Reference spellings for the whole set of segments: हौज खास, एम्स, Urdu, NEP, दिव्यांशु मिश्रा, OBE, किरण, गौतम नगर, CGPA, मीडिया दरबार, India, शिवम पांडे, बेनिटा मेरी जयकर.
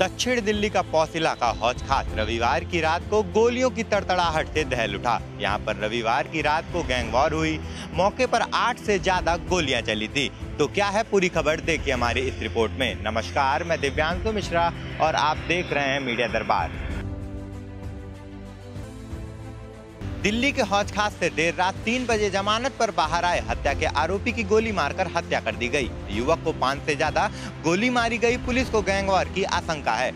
दक्षिण दिल्ली का पौष इलाका हौज खास रविवार की रात को गोलियों की तड़तड़ाहट से दहल उठा। यहाँ पर रविवार की रात को गैंग वॉर हुई, मौके पर 8 से ज्यादा गोलियां चली थी। तो क्या है पूरी खबर, देखिए हमारी इस रिपोर्ट में। नमस्कार, मैं दिव्यांशु मिश्रा और आप देख रहे हैं मीडिया दरबार। दिल्ली के हौज खास से देर रात 3 बजे जमानत पर बाहर आए हत्या के आरोपी की गोली मारकर हत्या कर दी गई। युवक को 5 से ज्यादा गोली मारी गई। पुलिस को गैंगवार की आशंका है।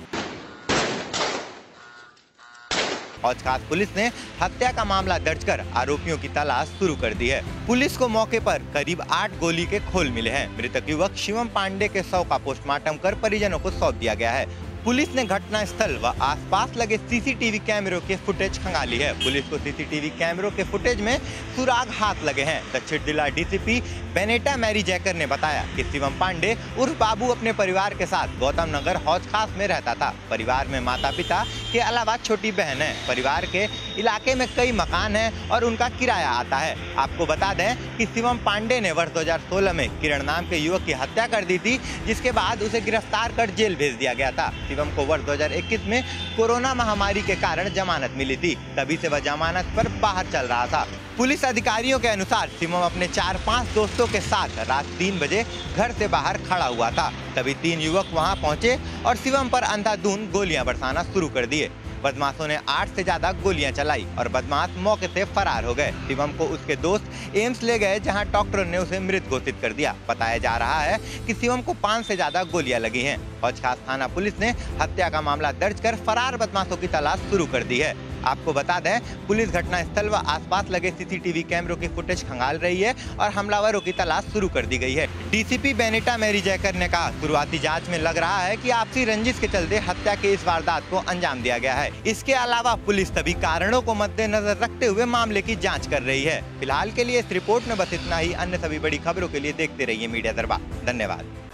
हौज खास पुलिस ने हत्या का मामला दर्ज कर आरोपियों की तलाश शुरू कर दी है। पुलिस को मौके पर करीब 8 गोली के खोल मिले हैं। मृतक युवक शिवम पांडे के शव का पोस्टमार्टम कर परिजनों को सौंप दिया गया है। पुलिस ने घटना स्थल व आसपास लगे सीसीटीवी कैमरों के फुटेज खंगाली है। पुलिस को सीसीटीवी कैमरों के फुटेज में सुराग हाथ लगे हैं। दक्षिण जिला डीसीपी बेनिटा मेरी जयकर ने बताया कि शिवम पांडे उर्फ बाबू अपने परिवार के साथ गौतम नगर हौज खास में रहता था। परिवार में माता पिता के अलावा छोटी बहन है। परिवार के इलाके में कई मकान है और उनका किराया आता है। आपको बता दें कि शिवम पांडे ने वर्ष 2016 में किरण नाम के युवक की हत्या कर दी थी, जिसके बाद उसे गिरफ्तार कर जेल भेज दिया गया था। शिवम को वर्ष 2021 में कोरोना महामारी के कारण जमानत मिली थी, तभी से वह जमानत पर बाहर चल रहा था। पुलिस अधिकारियों के अनुसार शिवम अपने 4-5 दोस्तों के साथ रात 3 बजे घर से बाहर खड़ा हुआ था, तभी 3 युवक वहां पहुंचे और शिवम पर अंधाधुंध गोलियां बरसाना शुरू कर दिए। बदमाशों ने 8 से ज्यादा गोलियां चलाई और बदमाश मौके से फरार हो गए। शिवम को उसके दोस्त एम्स ले गए, जहां डॉक्टरों ने उसे मृत घोषित कर दिया। बताया जा रहा है कि शिवम को 5 से ज्यादा गोलियां लगी हैं। हौज खास थाना पुलिस ने हत्या का मामला दर्ज कर फरार बदमाशों की तलाश शुरू कर दी है। आपको बता दें पुलिस घटनास्थल व आसपास लगे सीसीटीवी कैमरों की फुटेज खंगाल रही है और हमलावरों की तलाश शुरू कर दी गई है। डीसीपी बेनिटा मेरी जयकर ने कहा, शुरुआती जांच में लग रहा है कि आपसी रंजिश के चलते हत्या के इस वारदात को अंजाम दिया गया है। इसके अलावा पुलिस सभी कारणों को मद्देनजर रखते हुए मामले की जाँच कर रही है। फिलहाल के लिए इस रिपोर्ट में बस इतना ही। अन्य सभी बड़ी खबरों के लिए देखते रहिए मीडिया दरबार। धन्यवाद।